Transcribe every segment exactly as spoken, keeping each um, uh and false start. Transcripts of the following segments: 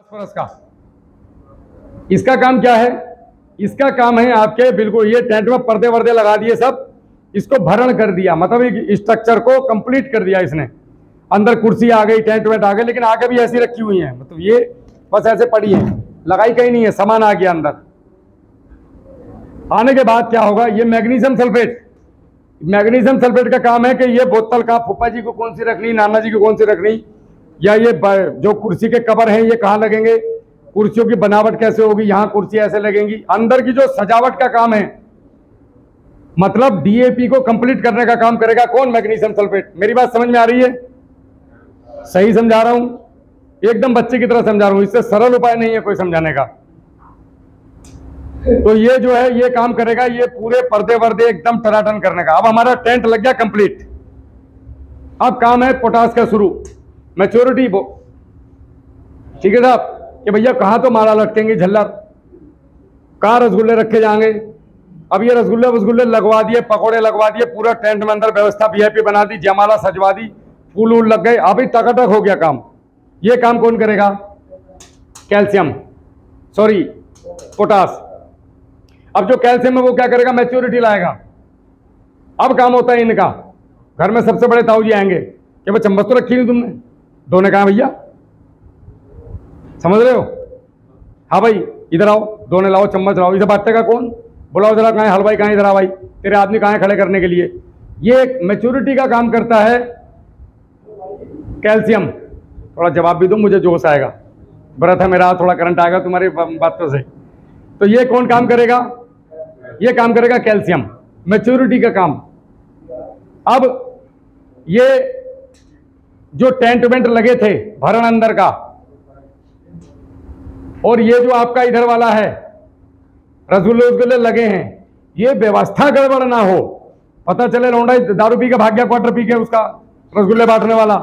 Phosphorus का इसका काम क्या है? इसका काम है आपके बिल्कुल ये टेंट में पर्दे वर्दे लगा दिए सब, इसको भरण कर दिया, मतलब स्ट्रक्चर को कंप्लीट कर दिया इसने। अंदर कुर्सी आ गई, टेंट वेंट आ गए, लेकिन आगे भी ऐसी रखी हुई है, मतलब ये बस ऐसे पड़ी है, लगाई कहीं नहीं है, सामान आ गया अंदर। आने के बाद क्या होगा? ये मैग्नीशियम सल्फेट, मैग्नीशियम सल्फेट का काम है कि ये बोतल का फूफा जी को कौन सी रखनी, नाना जी को कौन सी रखनी, या ये जो कुर्सी के कवर हैं ये कहाँ लगेंगे, कुर्सियों की बनावट कैसे होगी, यहाँ कुर्सी ऐसे लगेंगी, अंदर की जो सजावट का काम है, मतलब डीएपी को कंप्लीट करने का काम करेगा कौन? Magnesium sulphate. मेरी बात समझ में आ रही है? सही समझा रहा हूं? एकदम बच्चे की तरह समझा रहा हूं, इससे सरल उपाय नहीं है कोई समझाने का। तो ये जो है ये काम करेगा, ये पूरे पर्दे वर्दे एकदम टनाटन करने का। अब हमारा टेंट लग गया कंप्लीट, अब काम है पोटाश का शुरू, मैच्योरिटी वो। ठीक है साहब कि भैया कहाँ तो माला लटकेंगे झल्लर, कहाँ रसगुल्ले रखे जाएंगे। अब ये रसगुल्ले वसगुल्ले लगवा दिए, पकौड़े लगवा दिए, पूरा टेंट में अंदर व्यवस्था वीआईपी बना दी, जयमाला सजवा दी, फूल उल लग गए, अभी टकाटक हो गया काम। ये काम कौन करेगा? Calcium sorry potash. अब जो कैल्शियम है वो क्या करेगा? मैच्योरिटी लाएगा। अब काम होता है इनका, घर में सबसे बड़े ताऊ जी आएंगे कि भाई चम्मच तो रखी नहीं तुमने, दोने कहा भैया, समझ रहे हो? हाँ भाई इधर आओ, दोने लाओ, चम्मच लाओ, इधर बांटते का कौन, बुलाओ जरा, कहाँ हलवाई, कहाँ इधर आ भाई, तेरे आदमी कहाँ खड़े करने के लिए। ये एक मैच्योरिटी का काम करता है कैल्शियम। थोड़ा जवाब भी दो, मुझे जोश आएगा, व्रत है मेरा, थोड़ा करंट आएगा तुम्हारी बातों से। तो ये कौन काम करेगा? ये काम करेगा कैल्शियम, मैच्योरिटी का काम। अब ये जो टेंट वेंट लगे थे भरण अंदर का, और ये जो आपका इधर वाला है रसगुल्ले रसगुल्ले लगे हैं, ये व्यवस्था गड़बड़ ना हो, पता चले लौंडा दारू पी के भाग गया, क्वार्टर पी के उसका रसगुल्ले बांटने वाला,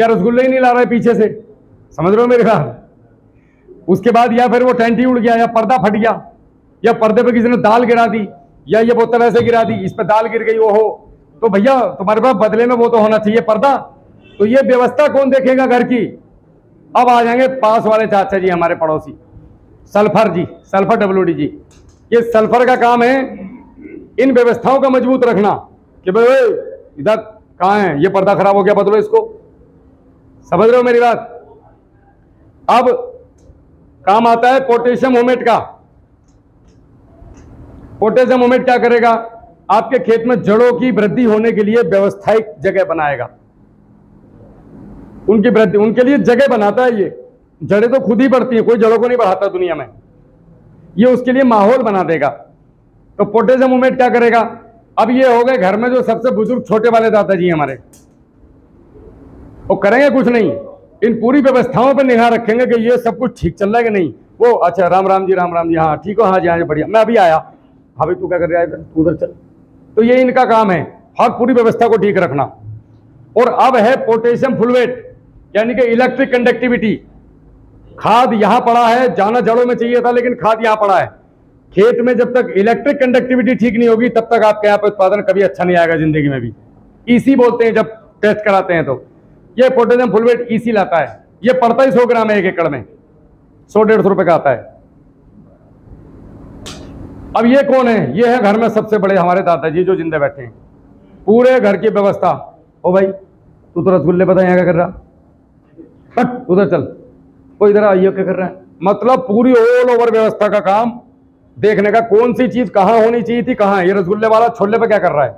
या रसगुल्ले ही नहीं ला रहा है पीछे से, समझ रहे हो मेरे ख्याल। उसके बाद या फिर वो टेंट ही उड़ गया, या पर्दा फट गया, या पर्दे पे किसी ने दाल गिरा दी, या ये बोतल ऐसे गिरा दी, इस पर दाल गिर गई, वो हो तो भैया तुम्हारे पास बदले में वो तो होना चाहिए पर्दा। तो ये व्यवस्था कौन देखेगा घर की? अब आ जाएंगे पास वाले चाचा जी, हमारे पड़ोसी sulphur ji, sulphur WD ji. ये सल्फर का काम है इन व्यवस्थाओं का मजबूत रखना कि भाई इधर कहाँ है, ये पर्दा खराब हो गया, बदलो इसको, समझ रहे हो मेरी बात। अब काम आता है पोटेशियम हुमेट का। पोटेशियम हुमेट क्या करेगा? आपके खेत में जड़ों की वृद्धि होने के लिए व्यवस्थायिक जगह बनाएगा, उनकी वृद्धि उनके लिए जगह बनाता है। ये जड़ें तो खुद ही बढ़ती हैं, कोई जड़ों को नहीं बढ़ाता दुनिया में, ये उसके लिए माहौल बना देगा। तो पोटेशियम हुमेट क्या करेगा? अब ये हो गए घर में जो सबसे बुजुर्ग छोटे वाले दादाजी हमारे, वो करेंगे कुछ नहीं, इन पूरी व्यवस्थाओं पर निगाह रखेंगे कि ये सब कुछ ठीक चल रहा है कि नहीं। वो अच्छा राम राम जी, राम राम जी, हाँ ठीक हो, हाँ जी हाँ जी बढ़िया, मैं अभी आया, हाँ भाई तू क्या कर रहा है, उधर चल। तो ये इनका काम है हर पूरी व्यवस्था को ठीक रखना। और अब है पोटेशियम फ्लुवेट, यानी कि इलेक्ट्रिक कंडक्टिविटी। खाद यहाँ पड़ा है, जाना जड़ों में चाहिए था, लेकिन खाद यहाँ पड़ा है। खेत में जब तक इलेक्ट्रिक कंडक्टिविटी ठीक नहीं होगी तब तक आपके यहाँ पर उत्पादन कभी अच्छा नहीं आएगा जिंदगी में भी। इसी बोलते हैं जब टेस्ट कराते हैं, तो ये पोटेशियम फ्लुवेट इसी लाता है। ये पड़ता ही सौ ग्राम है एक एकड़ में, सौ डेढ़ सौ रुपये का आता है। अब ये कौन है? ये है घर में सबसे बड़े हमारे दादाजी जो जिंदे बैठे हैं, पूरे घर की व्यवस्था। ओ भाई तू तो रसगुल्ले पता यहाँ क्या कर रहा, हट उधर चल, वो इधर आइए क्या कर रहा है, मतलब पूरी ऑल ओवर व्यवस्था का काम देखने का, कौन सी चीज कहाँ होनी चाहिए थी, कहाँ ये रसगुल्ले वाला छोले पे क्या कर रहा है,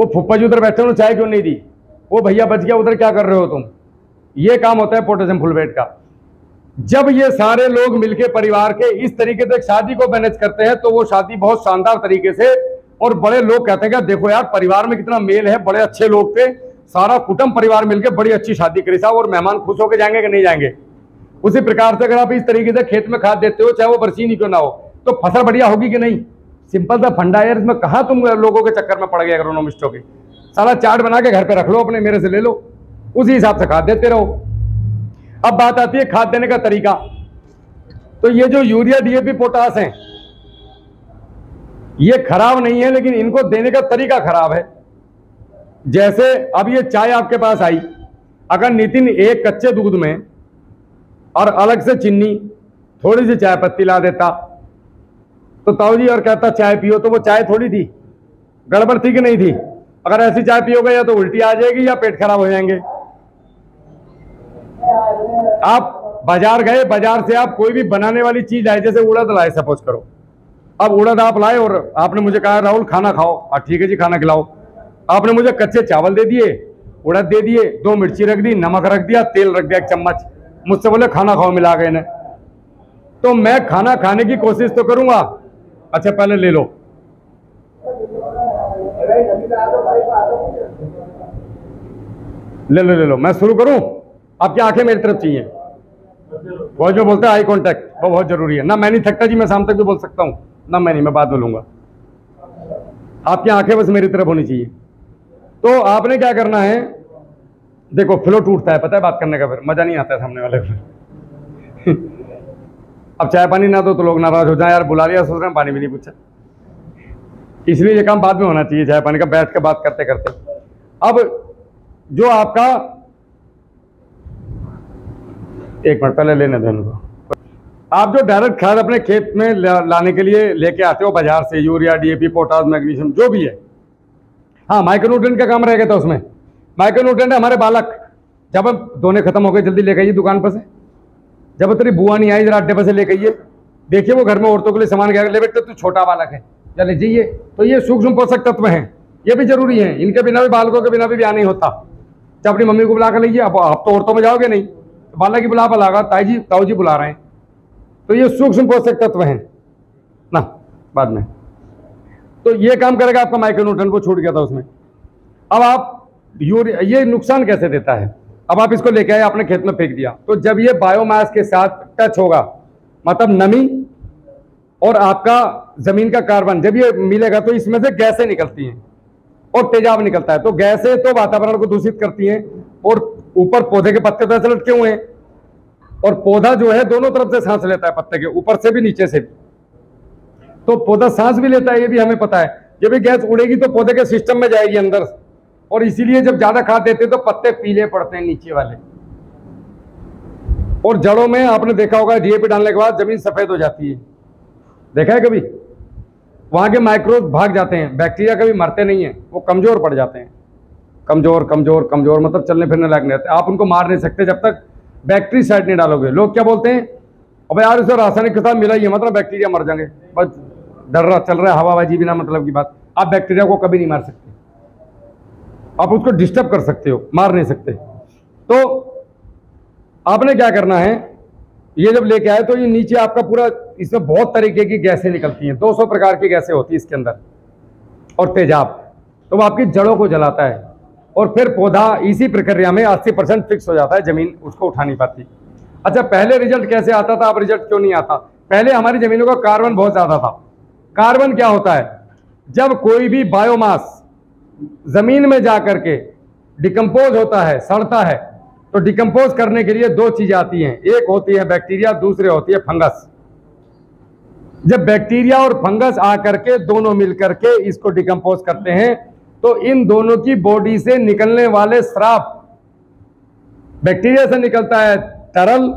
वो फुप्पा जी उधर बैठे उन्होंने चाय क्यों नहीं दी, वो भैया बच गया उधर क्या कर रहे हो तुम। ये काम होता है पोटेशियम फ्लुवेट का। जब ये सारे लोग मिलके परिवार के इस तरीके से शादी को मैनेज करते हैं तो वो शादी बहुत शानदार तरीके से, और बड़े लोग कहते हैं कि देखो यार परिवार में कितना मेल है, बड़े अच्छे लोग थे, सारा कुटुंब परिवार मिलके बड़ी अच्छी शादी करी साहब, और मेहमान खुश होकर जाएंगे कि नहीं जाएंगे। उसी प्रकार से अगर आप इस तरीके से खेत में खाद देते हो, चाहे वो बरसीनी क्यों ना हो, तो फसल बढ़िया होगी कि नहीं। सिंपल सा फंडा है इसमें, कहाँ तुम लोगों के चक्कर में पड़ गए एग्रोनोमिस्टों के। सारा चार्ट बना के घर पे रख लो, अपने मेरे से ले लो, उसी हिसाब से खाद देते रहो। अब बात आती है खाद देने का तरीका। तो ये जो यूरिया, डीएपी, पोटाश हैं, ये खराब नहीं है, लेकिन इनको देने का तरीका खराब है। जैसे अब ये चाय आपके पास आई, अगर नितिन एक कच्चे दूध में और अलग से चीनी, थोड़ी सी चाय पत्ती ला देता तो ताऊ जी और कहता चाय पियो, तो वो चाय थोड़ी थी, गड़बड़ थी कि नहीं थी। अगर ऐसी चाय पियोगे या तो उल्टी आ जाएगी या पेट खराब हो जाएंगे। आप बाजार गए, बाजार से आप कोई भी बनाने वाली चीज लाए, जैसे उड़द लाए सपोज करो, अब उड़द आप लाए और आपने मुझे कहा राहुल खाना खाओ, और ठीक है जी खाना खिलाओ, आपने मुझे कच्चे चावल दे दिए, उड़द दे दिए, दो मिर्ची रख दी, नमक रख दिया, तेल रख दिया एक चम्मच, मुझसे बोले खाना खाओ मिला के इन्हें, तो मैं खाना खाने की कोशिश तो करूंगा, अच्छा पहले ले लो, ले लो ले लो, मैं शुरू करूं, आपकी आंखें मेरी तरफ चाहिए। वो जो बोलते हैं आई कांटेक्ट, वो बहुत जरूरी है ना। मैं नहीं थकता जी, मैं शाम तक भी बोल सकता हूँ ना, मैं नहीं, मैं बाद में लूंगा, आपकी आंखें बस मेरी तरफ होनी चाहिए। तो आपने क्या करना है, देखो फ्लो टूटता है, पता है, बात करने का फिर मजा नहीं आता है सामने वाले को। अब चाय पानी ना दो तो लोग नाराज हो जाए, यार बुला लिया सोच रहे हैं पानी भी नहीं पूछा, इसलिए ये काम बाद में होना चाहिए चाय पानी का, बैठ के बात करते करते। अब जो आपका, एक मिनट पहले लेने देने को, आप जो डायरेक्ट खाद अपने खेत में लाने के लिए लेके आते हो बाजार से, यूरिया, डीएपी, पोटाश, मैग्नीशियम जो भी है, हाँ माइक्रोन्यूट्रेंट का काम रह गया था उसमें, माइक्रोन्यूट्रेंट हमारे बालक, जब अब दोने खत्म हो गए जल्दी लेके आइए दुकान पर से, जब तेरी बुआ नहीं आई जरा अड्डे पर से लेके आइए, देखिए वो घर में औरतों के लिए सामान क्या ले बैठते, तू छोटा बालक है जरा ले जाइए। तो ये सूक्ष्म पोषक तत्व हैं, ये भी जरूरी है, इनके बिना भी बालकों के बिना भी ब्याह नहीं होता। जब अपनी मम्मी को बुला कर लीजिए, अब आप तो औरतों में जाओगे नहीं, बालक ही बुला बुलागा, ताई जी ताऊ जी बुला रहे हैं, तो ये सूक्ष्म पोषक तत्व हैं ना बाद में, तो ये काम करेगा आपका माइक्रोन्यूट्रेंट, वो छूट गया था उसमें। अब आप यूरिया, ये नुकसान कैसे देता है, अब आप इसको लेके आए आपने खेत में फेंक दिया, तो जब ये बायोमास के साथ टच होगा, मतलब नमी और आपका जमीन का कार्बन जब ये मिलेगा, तो इसमें से गैसें निकलती हैं और तेजाब निकलता है, तो गैसें तो वातावरण को दूषित करती हैं, और ऊपर पौधे के पत्ते तो ऐसे लटके हुए हैं, और पौधा जो है दोनों तरफ से सांस लेता है, पत्ते के ऊपर से भी नीचे से भी, तो पौधा सांस भी लेता है, ये भी हमें पता है। जब ये गैस उड़ेगी तो पौधे के सिस्टम में जाएगी अंदर, और इसीलिए जब ज्यादा खाद देते हैं तो पत्ते पीले पड़ते हैं नीचे वाले, और जड़ों में आपने देखा होगा डीएपी डालने के बाद जमीन सफेद हो जाती है, देखा है कभी, वहां के माइक्रोब भाग जाते हैं, बैक्टीरिया कभी मरते नहीं है, वो कमजोर पड़ जाते हैं, कमजोर कमजोर कमजोर मतलब चलने फिरने लायक नहीं रहते, आप उनको मार नहीं सकते जब तक बैक्टीरिसाइड नहीं डालोगे। लोग क्या बोलते हैं, अब यार इसे रासायनिक के साथ मिला ही है, मतलब बैक्टीरिया मर जाएंगे, बस डर रहा चल रहा है हवाबाजी बिना मतलब की बात। आप बैक्टीरिया को कभी नहीं मार सकते, आप उसको डिस्टर्ब कर सकते हो, मार नहीं सकते। तो आपने क्या करना है, ये जब लेके आए तो ये नीचे आपका पूरा, इसमें बहुत तरीके की गैसें निकलती हैं, दो सौ प्रकार की गैसें होती है इसके अंदर, और तेजाब, तो वो आपकी जड़ों को जलाता है, और फिर पौधा इसी प्रक्रिया में अस्सी परसेंट फिक्स हो जाता है, जमीन उसको उठा नहीं पाती। अच्छा पहले रिजल्ट कैसे आता था, अब रिजल्ट क्यों नहीं आता, पहले हमारी जमीनों का कार्बन बहुत ज़्यादा था। कार्बन क्या होता है, जब कोई भी बायोमास जमीन में जा करके डिकम्पोज होता है, सड़ता है, तो डिकम्पोज करने के लिए दो चीजें आती हैं, एक होती है बैक्टीरिया, दूसरे होती है फंगस। जब बैक्टीरिया और फंगस आकर के दोनों मिलकर के इसको डिकम्पोज करते हैं, तो इन दोनों की बॉडी से निकलने वाले श्राप, बैक्टीरिया से निकलता है तरल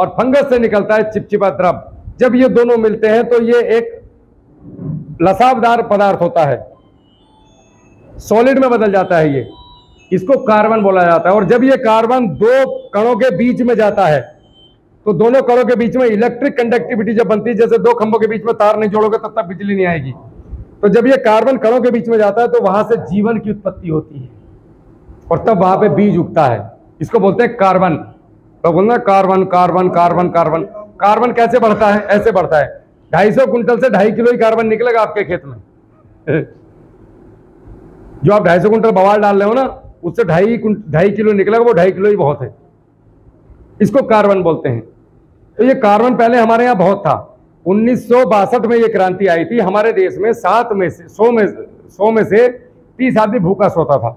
और फंगस से निकलता है चिपचिपा द्रव, जब ये दोनों मिलते हैं तो ये एक लसावदार पदार्थ होता है, सॉलिड में बदल जाता है, ये इसको कार्बन बोला जाता है। और जब ये कार्बन दो कणों के बीच में जाता है तो दोनों कणों के बीच में इलेक्ट्रिक कंडक्टिविटी जब बनती है, जैसे दो खंभों के बीच में तार नहीं जोड़ोगे तब तक बिजली नहीं आएगी, तो जब ये कार्बन कणों के बीच में जाता है तो वहां से जीवन की उत्पत्ति होती है, और तब वहां पे बीज उगता है, इसको बोलते हैं कार्बन। तो बोलना carbon carbon carbon carbon carbon कैसे बढ़ता है, ऐसे बढ़ता है, ढाई सौ कुंटल से ढाई किलो ही कार्बन निकलेगा आपके खेत में, जो आप ढाई सौ कुंटल बवाल डाल रहे हो ना, उससे ढाई ढाई किलो निकलेगा, वो ढाई किलो ही बहुत है, इसको कार्बन बोलते हैं। तो ये कार्बन पहले हमारे यहाँ बहुत था, उन्नीस सौ बासठ में ये क्रांति आई थी, हमारे देश में सात में से सौ में सौ में से तीस आदमी भूखा सोता था,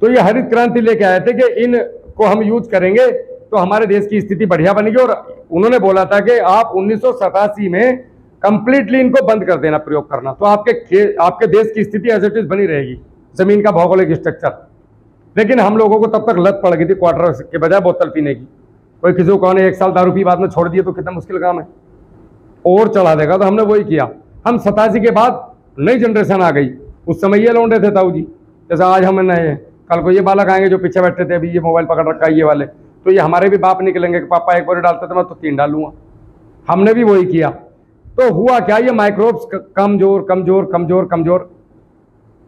तो ये हरित क्रांति लेके आए थे कि इनको हम यूज करेंगे तो हमारे देश की स्थिति बढ़िया बनेगी, और उन्होंने बोला था कि आप उन्नीस सौ सतासी में कंप्लीटली इनको बंद कर देना प्रयोग करना, तो आपके आपके देश की स्थिति एज इट इज बनी रहेगी, जमीन का भौगोलिक स्ट्रक्चर। लेकिन हम लोगों को तब तक लत पड़ गई थी क्वार्टर के बजाय बोतल पीने की, कोई किसी को कहने एक साल दारू पी बाद में छोड़ दिए तो कितना मुश्किल काम है, और चढ़ा देगा। तो हमने वही किया। हम सतासी के बाद नई जनरेशन आ गई, उस समय ये लौंडे थे ताऊ जी, जैसे आज हम नए हैं, कल को ये बालक आएंगे जो पीछे बैठे थे, अभी ये मोबाइल पकड़ रखा है ये वाले, तो ये हमारे भी बाप निकलेंगे कि पापा एक बोरी डालते थे मैं तो तीन डालूंगा। हमने भी वही किया। तो हुआ क्या, ये माइक्रोब्स कमजोर कमजोर कमजोर कमजोर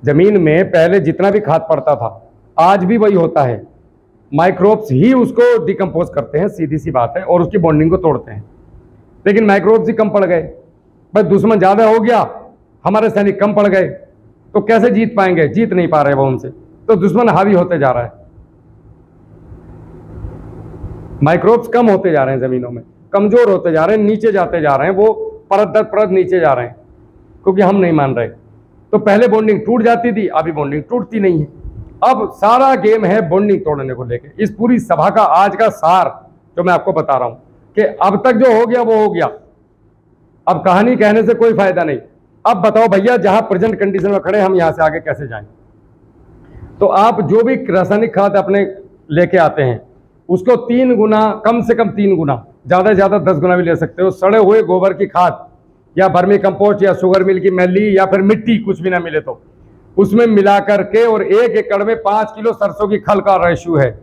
जमीन में पहले जितना भी खाद पड़ता था आज भी वही होता है, माइक्रोब्स ही उसको डिकम्पोज करते हैं, सीधी सी बात है, और उसकी बॉन्डिंग को तोड़ते हैं। लेकिन माइक्रोब्स ही कम पड़ गए, बस दुश्मन ज़्यादा हो गया, हमारे सैनिक कम पड़ गए, तो कैसे जीत पाएंगे, जीत नहीं पा रहे वो उनसे, तो दुश्मन हावी होते जा रहा है, माइक्रोब्स कम होते जा रहे हैं, ज़मीनों में कमज़ोर होते जा रहे हैं, नीचे जाते जा रहे हैं, वो परत दर परत नीचे जा रहे हैं क्योंकि हम नहीं मान रहे। तो पहले बॉन्डिंग टूट जाती थी, अभी बॉन्डिंग टूटती नहीं है। अब सारा गेम है बॉन्डिंग तोड़ने को लेकर। इस पूरी सभा का आज का सार जो मैं आपको बता रहा हूँ कि अब तक जो हो गया वो हो गया, अब कहानी कहने से कोई फायदा नहीं। अब बताओ भैया, जहां प्रेजेंट कंडीशन में खड़े हम यहां से आगे कैसे जाएं? तो आप जो भी रासायनिक खाद अपने लेके आते हैं उसको तीन गुना, कम से कम तीन गुना, ज्यादा से ज्यादा दस गुना भी ले सकते हो, सड़े हुए गोबर की खाद या बर्मी कंपोस्ट या शुगर मिल की मैली या फिर मिट्टी, कुछ भी ना मिले तो उसमें मिला करके, और एक एकड़ में पाँच किलो सरसों की खल का रेशो है,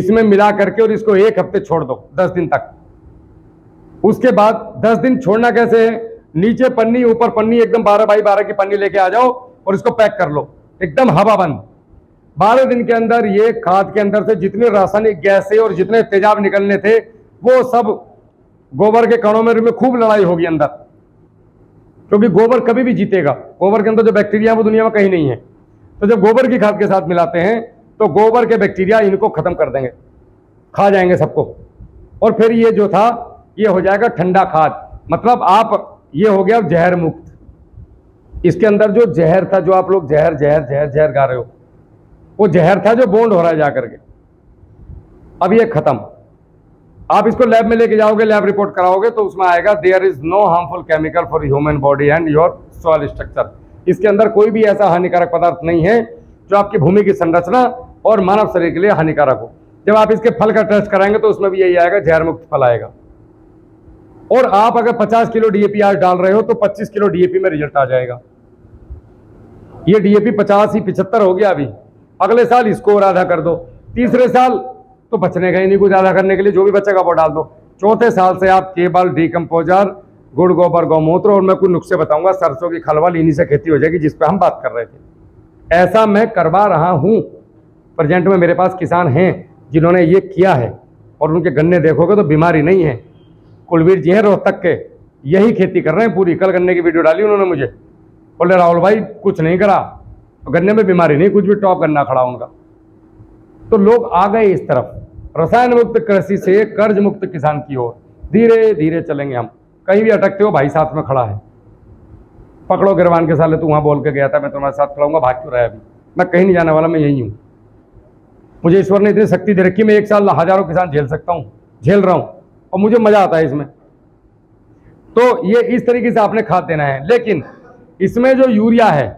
इसमें मिला करके और इसको एक हफ्ते छोड़ दो, दस दिन तक। उसके बाद दस दिन छोड़ना कैसे है, नीचे पन्नी ऊपर पन्नी, एकदम बारह बाई बारह की पन्नी लेके आ जाओ और इसको पैक कर लो एकदम हवा बंद। बारह दिन के अंदर ये खाद के अंदर से जितने रासायनिक गैसें और जितने तेजाब निकलने थे वो सब गोबर के कणों में खूब लड़ाई होगी अंदर, क्योंकि गोबर कभी भी जीतेगा, गोबर के अंदर जो बैक्टीरिया है वो दुनिया में कहीं नहीं है। तो जब गोबर की खाद के साथ मिलाते हैं तो गोबर के बैक्टीरिया इनको खत्म कर देंगे, खा जाएंगे सबको, और फिर ये जो था ये हो जाएगा ठंडा खाद, मतलब आप ये हो गया जहर मुक्त। इसके अंदर जो जहर था, जो आप लोग जहर जहर जहर जहर गा रहे हो, वो जहर था जो बॉन्ड हो रहा है जाकर के। अब ये खत्म। आप इसको लैब में लेके जाओगे, लैब रिपोर्ट कराओगे तो उसमें आएगा there is no harmful chemical for human body and your soil structure. इसके अंदर कोई भी ऐसा हानिकारक पदार्थ नहीं है जो आपकी भूमि की संरचना और मानव शरीर के लिए हानिकारक हो। जब आप इसके फल का टेस्ट कराएंगे तो उसमें भी यही आएगा, जहर मुक्त फल आएगा। और आप अगर पचास किलो डीएपी आज डाल रहे हो तो पच्चीस किलो डीएपी में रिजल्ट आ जाएगा। ये डीएपी पचास ही पिछहत्तर हो गया अभी, अगले साल इसको और आधा कर दो, तीसरे साल तो बचने का ही नहीं कुछ आधा करने के लिए, जो भी बचेगा वो डाल दो। चौथे साल से आप केवल डीकम्पोजर, गुड़ गोबर, गौमूत्र, और मैं कुछ नुस्खे बताऊंगा, सरसों की खलवाल, इन्हीं से खेती हो जाएगी जिस पर हम बात कर रहे थे। ऐसा मैं करवा रहा हूँ, प्रेजेंट में मेरे पास किसान हैं जिन्होंने ये किया है और उनके गन्ने देखोगे तो बीमारी नहीं है। कुलवीर जी हैं रोहतक के, यही खेती कर रहे हैं पूरी। कल गन्ने की वीडियो डाली उन्होंने, मुझे बोले राहुल भाई कुछ नहीं करा गन्ने में, बीमारी नहीं, कुछ भी टॉप गन्ना खड़ा उनका। तो लोग आ गए इस तरफ, रसायन मुक्त कृषि से कर्ज मुक्त किसान की ओर धीरे धीरे चलेंगे हम। कहीं भी अटकते हो भाई साथ में खड़ा है, पकड़ो गिरवान के साले, तू वहाँ बोल के गया था मैं तुम्हारे साथ खड़ा हूँ, भाग क्यों रहा है अभी, मैं कहीं नहीं जाने वाला, मैं यही हूँ। मुझे ईश्वर ने इतनी शक्ति दे रखी, मैं एक साल हजारों किसान झेल सकता हूँ, झेल रहा हूँ और मुझे मजा आता है इसमें। तो ये इस तरीके से आपने खाद देना है। लेकिन इसमें जो यूरिया है,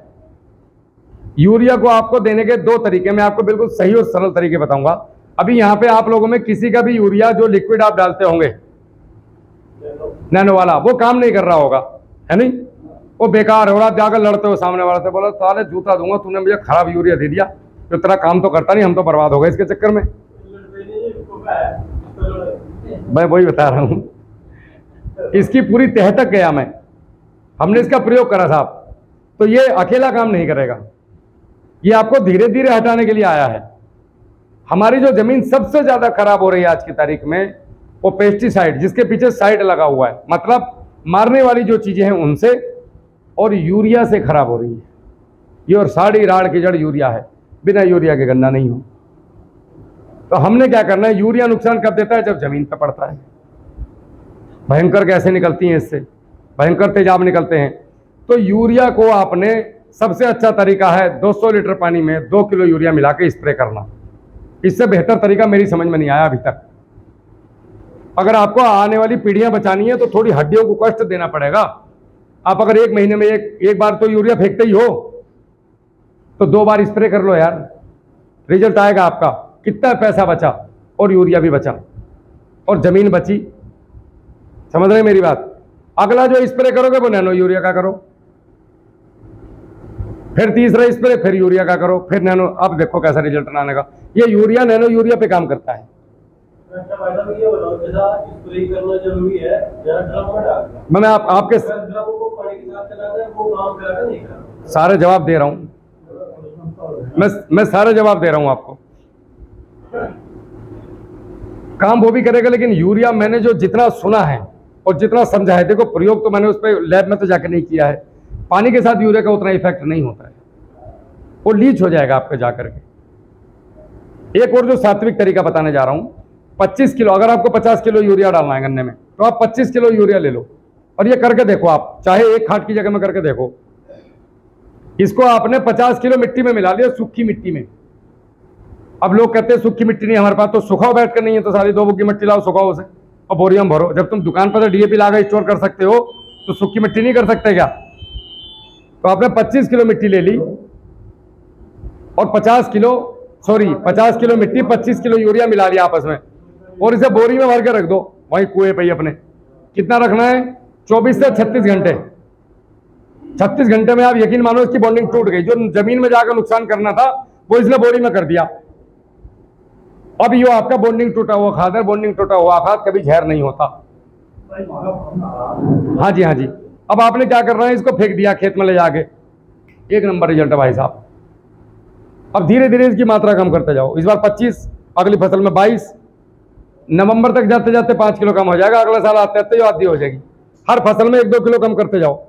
यूरिया को आपको देने के दो तरीके, मैं आपको बिल्कुल सही और सरल तरीके बताऊंगा। अभी यहाँ पे आप लोगों में किसी का भी यूरिया जो लिक्विड आप डालते होंगे नैनो वाला, वो काम नहीं कर रहा होगा, है नहीं, वो बेकार हो रहा। जाकर लड़ते हो सामने वाले से, बोला साले जूता दूंगा, तूने मुझे खराब यूरिया दे दिया, तो तेरा काम तो करता नहीं, हम तो बर्बाद हो गए इसके चक्कर में। मैं वही बता रहा हूँ, इसकी पूरी तह तक गया मैं, हमने इसका प्रयोग करा साहब। तो ये अकेला काम नहीं करेगा, ये आपको धीरे धीरे हटाने के लिए आया है। हमारी जो जमीन सबसे ज्यादा खराब हो रही है आज की तारीख में, वो पेस्टिसाइड, जिसके पीछे साइड लगा हुआ है, मतलब मारने वाली जो चीजें हैं उनसे, और यूरिया से खराब हो रही है ये, और साड़ी राड़ की जड़ यूरिया है, बिना यूरिया के गन्ना नहीं हो। तो हमने क्या करना है, यूरिया नुकसान कब देता है, जब जमीन पर पड़ता है। भयंकर गैसें निकलती हैं इससे, भयंकर तेजाब निकलते हैं। तो यूरिया को आपने, सबसे अच्छा तरीका है दो सौ लीटर पानी में दो किलो यूरिया मिला के स्प्रे करना, इससे बेहतर तरीका मेरी समझ में नहीं आया अभी तक। अगर आपको आने वाली पीढ़ियां बचानी है तो थोड़ी हड्डियों को कष्ट देना पड़ेगा। आप अगर एक महीने में एक एक बार तो यूरिया फेंकते ही हो, तो दो बार स्प्रे कर लो यार, रिजल्ट आएगा आपका। कितना पैसा बचा और यूरिया भी बचा। और जमीन बची। समझ रहे हैं मेरी बात। अगला जो स्प्रे करोगे वो नैनो यूरिया का करो, फिर तीसरा स्प्रे फिर यूरिया का करो, फिर नैनो। अब देखो कैसा रिजल्ट आने का। ये यूरिया नैनो यूरिया पे काम करता है। मैंने आप, आपके सारे जवाब दे रहा हूँ, मैं मैं सारे जवाब दे रहा हूँ आपको। काम वो भी करेगा, लेकिन यूरिया मैंने जो जितना सुना है और जितना समझा है, देखो प्रयोग तो मैंने उस पर लैब में तो जाके नहीं किया है, पानी के साथ यूरिया का उतना इफेक्ट नहीं होता है, वो लीच हो जाएगा आपके जाकर के। एक और जो सात्विक तरीका बताने जा रहा हूँ, पच्चीस किलो, अगर आपको पचास किलो यूरिया डालना है गन्ने में तो आप पच्चीस किलो यूरिया ले लो और ये करके देखो। आप चाहे एक खाट की जगह में करके देखो। इसको आपने पचास किलो मिट्टी में मिला लिया, सूखी मिट्टी में। अब लोग कहते हैं सूखी मिट्टी नहीं हमारे पास, तो सुखाओ बैठ कर नहीं है तो सारी दो बुक्की मिट्टी लाओ, सुखाओ उसे और बोरिया में भरो। जब तुम दुकान पर डी ए पी लाकर स्टोर कर सकते हो तो सूखी मिट्टी नहीं कर सकते क्या? तो आपने पच्चीस किलो मिट्टी ले ली और पचास किलो सॉरी पचास किलो मिट्टी पच्चीस किलो यूरिया मिला लिया आपस में और इसे बोरी में भर के रख दो वहीं कुएं पे ही। अपने कितना रखना है? चौबीस से छत्तीस घंटे। छत्तीस घंटे में आप यकीन मानो इसकी बॉन्डिंग टूट गई। जो जमीन में जाकर नुकसान करना था वो इसने बोरी में कर दिया। अब ये आपका बॉन्डिंग टूटा हुआ खाद है। बॉन्डिंग टूटा हुआ खाद कभी जहर नहीं होता। हाँ जी हाँ जी। अब आपने क्या करना है, इसको फेंक दिया खेत में ले जाके। एक नंबर रिजल्ट है भाई साहब। अब धीरे धीरे इसकी मात्रा कम करते जाओ। इस बार पच्चीस, अगली फसल में बाईस, नवंबर तक जाते जाते पाँच किलो कम हो जाएगा। अगले साल आते आते आधी हो जाएगी। हर फसल में एक दो किलो कम करते जाओ।